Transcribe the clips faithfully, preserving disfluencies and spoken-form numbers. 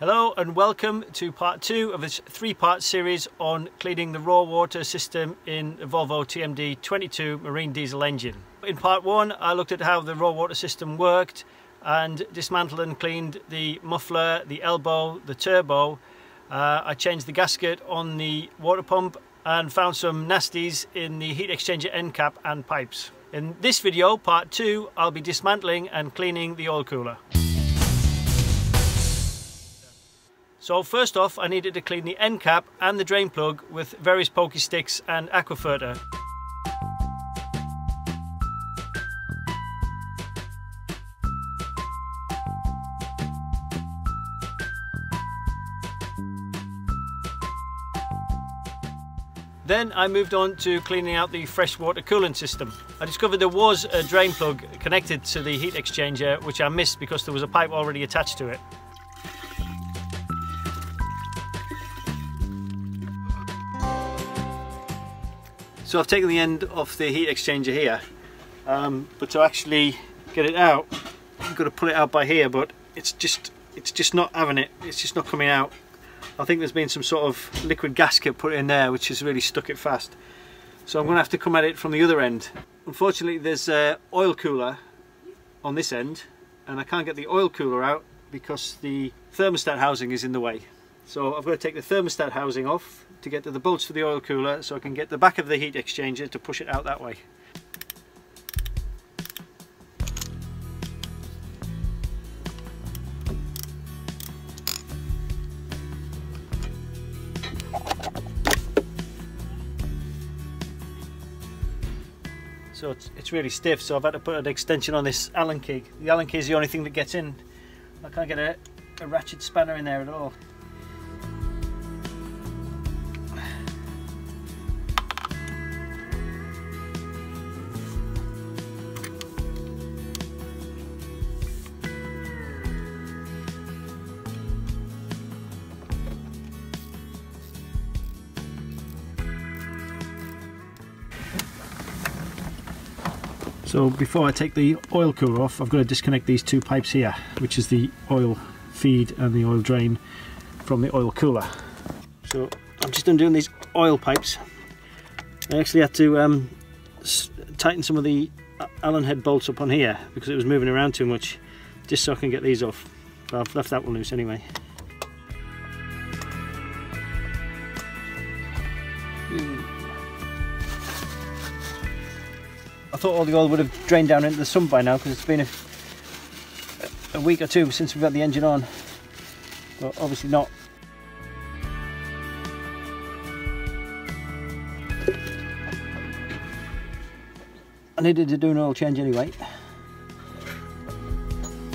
Hello and welcome to part two of this three-part series on cleaning the raw water system in the Volvo T M D twenty-two marine diesel engine. In part one I looked at how the raw water system worked and dismantled and cleaned the muffler, the elbow, the turbo. Uh, I changed the gasket on the water pump and found some nasties in the heat exchanger end cap and pipes. In this video, part two, I'll be dismantling and cleaning the oil cooler. So first off, I needed to clean the end cap and the drain plug with various pokey sticks and Aquaforte. Then I moved on to cleaning out the freshwater coolant system. I discovered there was a drain plug connected to the heat exchanger, which I missed because there was a pipe already attached to it. So I've taken the end off the heat exchanger here, um, but to actually get it out, you've got to pull it out by here, but it's just it's just not having it, it's just not coming out. I think there's been some sort of liquid gasket put in there which has really stuck it fast. So I'm going to have to come at it from the other end. Unfortunately there's an oil cooler on this end and I can't get the oil cooler out because the thermostat housing is in the way. So I've got to take the thermostat housing off to get to the bolts for the oil cooler so I can get the back of the heat exchanger to push it out that way. So it's, it's really stiff, so I've had to put an extension on this Allen key. The Allen key is the only thing that gets in. I can't get a, a ratchet spanner in there at all. So before I take the oil cooler off, I've got to disconnect these two pipes here, which is the oil feed and the oil drain from the oil cooler. So I'm just undoing these oil pipes. I actually had to um, tighten some of the Allen head bolts up on here because it was moving around too much, just so I can get these off. But I've left that one loose anyway. I thought all the oil would have drained down into the sump by now because it's been a, a week or two since we've got the engine on, but obviously not. I needed to do an oil change anyway.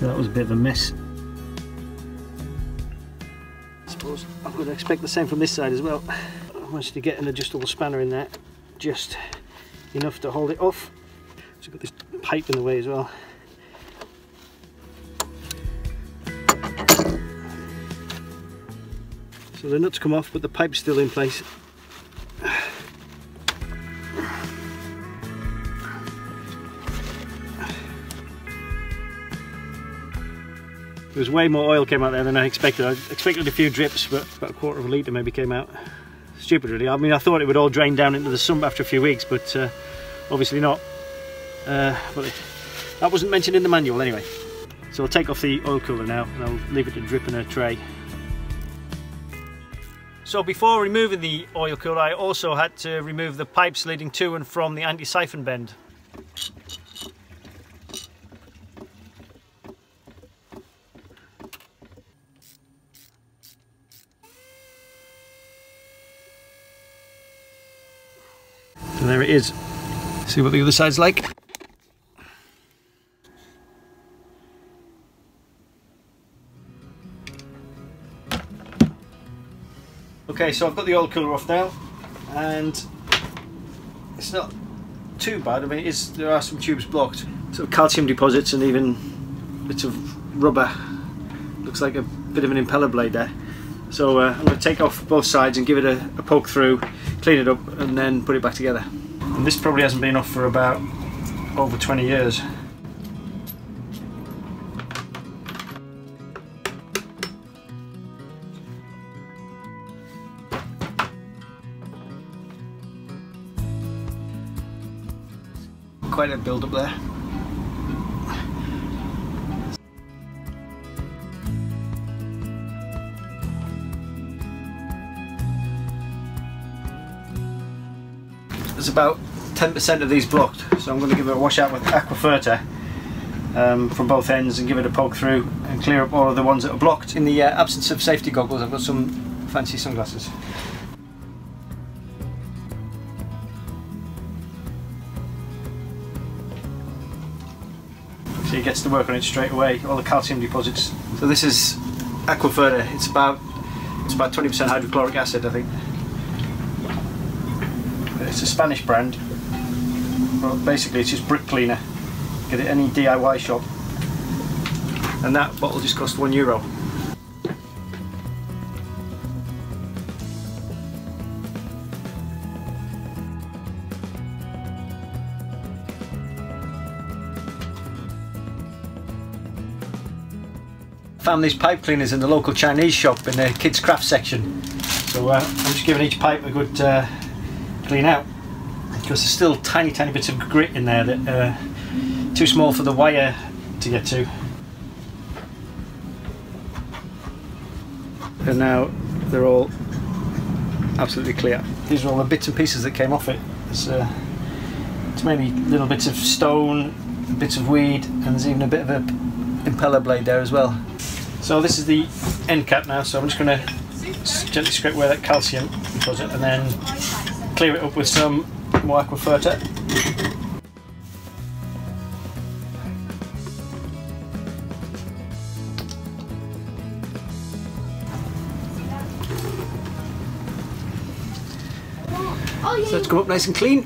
That was a bit of a mess. I suppose I would expect the same from this side as well. I managed to get an adjustable spanner in there, just enough to hold it off. So I've got this pipe in the way as well. So the nuts come off, but the pipe's still in place. There was way more oil came out there than I expected. I expected a few drips, but about a quarter of a litre maybe came out. Stupid really. I mean, I thought it would all drain down into the sump after a few weeks, but uh, obviously not. Uh, but it, that wasn't mentioned in the manual anyway. So I'll take off the oil cooler now and I'll leave it to drip in a tray. So before removing the oil cooler I also had to remove the pipes leading to and from the anti-siphon bend. And there it is. See what the other side's like. Okay, so I've got the oil cooler off now, and it's not too bad. I mean, it is, there are some tubes blocked. Sort of calcium deposits and even bits of rubber. Looks like a bit of an impeller blade there. So uh, I'm going to take off both sides and give it a, a poke through, clean it up and then put it back together. And this probably hasn't been off for about over twenty years. quite a build up there. There's about ten percent of these blocked, so I'm going to give it a wash out with Aquaforte um, from both ends and give it a poke through and clear up all of the ones that are blocked. In the uh, absence of safety goggles, I've got some fancy sunglasses. So it gets to work on it straight away, all the calcium deposits. So this is Aquaforte. It's about it's about twenty percent hydrochloric acid, I think. It's a Spanish brand. Well, basically it's just brick cleaner. Get it at any D I Y shop. And that bottle just cost one euro. Found these pipe cleaners in the local Chinese shop in the kids craft section, so uh, I'm just giving each pipe a good uh, clean out, because there's still tiny tiny bits of grit in there that are uh, too small for the wire to get to. And now they're all absolutely clear. These are all the bits and pieces that came off it. It's, uh, it's mainly little bits of stone, bits of weed, and there's even a bit of an impeller blade there as well. So this is the end cap now, so I'm just going to gently scrape away that calcium deposit and then clear it up with some more Aquaforte. So it's come up nice and clean.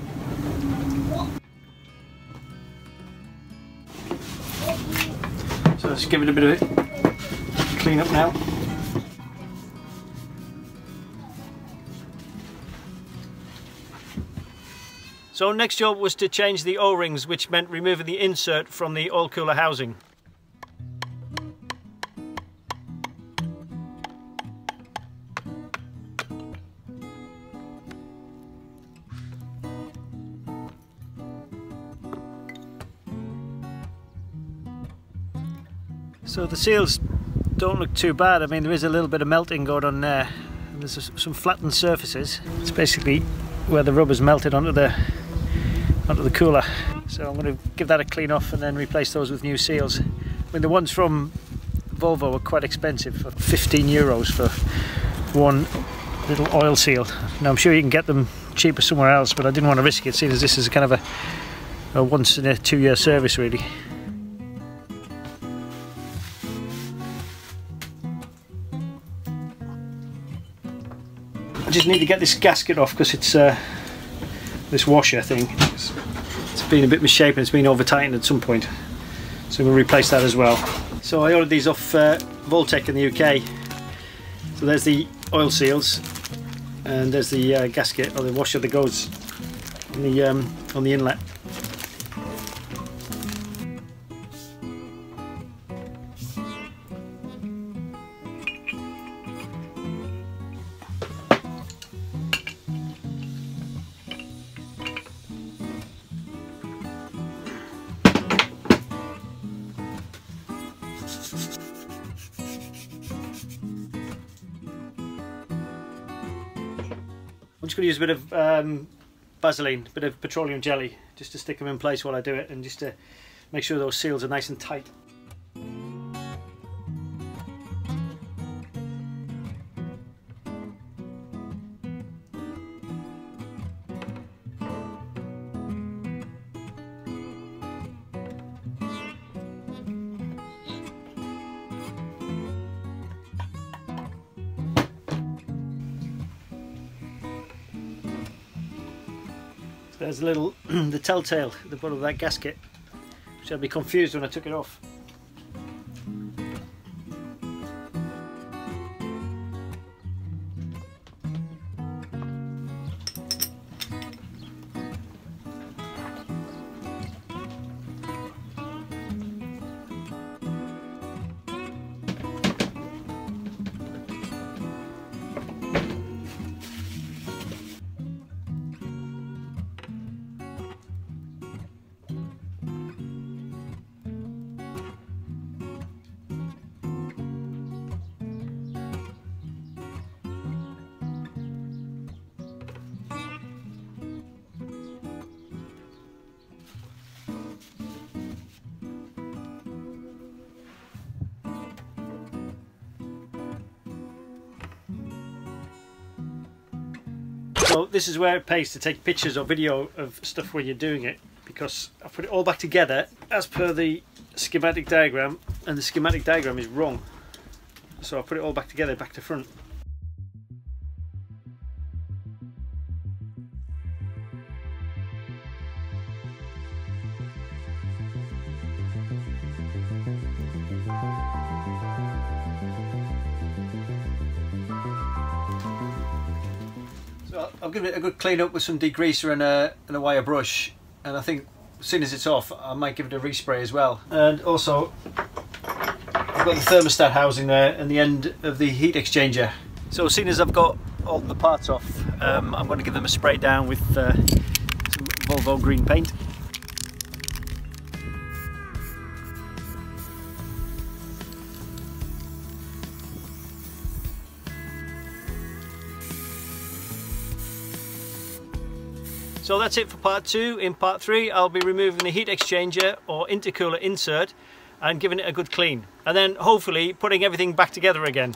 So let's give it a bit of it. Clean up now. So next job was to change the O-rings, which meant removing the insert from the oil cooler housing. So the seals don't look too bad. I mean, there is a little bit of melting going on there, and there's some flattened surfaces. It's basically where the rubber's melted onto the onto the cooler. So I'm going to give that a clean off and then replace those with new seals. I mean, the ones from Volvo are quite expensive, for fifteen euros for one little oil seal. Now I'm sure you can get them cheaper somewhere else, but I didn't want to risk it, seeing as this is kind of a, a once in a two year service really. I just need to get this gasket off, because it's uh, this washer thing, it's, it's been a bit misshapen, it's been over tightened at some point, so we'll replace that as well. So I ordered these off uh, Voltech in the U K. So there's the oil seals, and there's the uh, gasket or the washer that goes on the, um, on the inlet. I'm just going to use a bit of um, Vaseline, a bit of petroleum jelly, just to stick them in place while I do it, and just to make sure those seals are nice and tight. There's a little, the telltale at the bottom of that gasket, which I'd be confused when I took it off. So this is where it pays to take pictures or video of stuff when you're doing it, because I put it all back together as per the schematic diagram, and the schematic diagram is wrong. So I put it all back together, back to front. So I'll give it a good clean up with some degreaser and a, and a wire brush, and I think as soon as it's off I might give it a respray as well. And also I've got the thermostat housing there and the end of the heat exchanger. So as soon as I've got all the parts off, um, I'm going to give them a spray down with uh, some Volvo green paint. So that's it for part two. In part three, I'll be removing the heat exchanger or intercooler insert and giving it a good clean. And then hopefully putting everything back together again.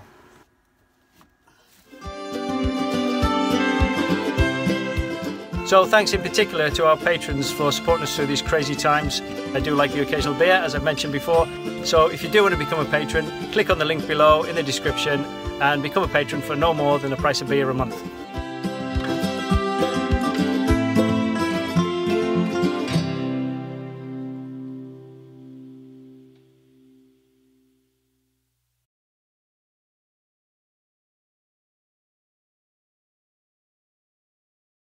So thanks in particular to our patrons for supporting us through these crazy times. I do like the occasional beer, as I've mentioned before. So if you do want to become a patron, click on the link below in the description and become a patron for no more than the price of beer a month.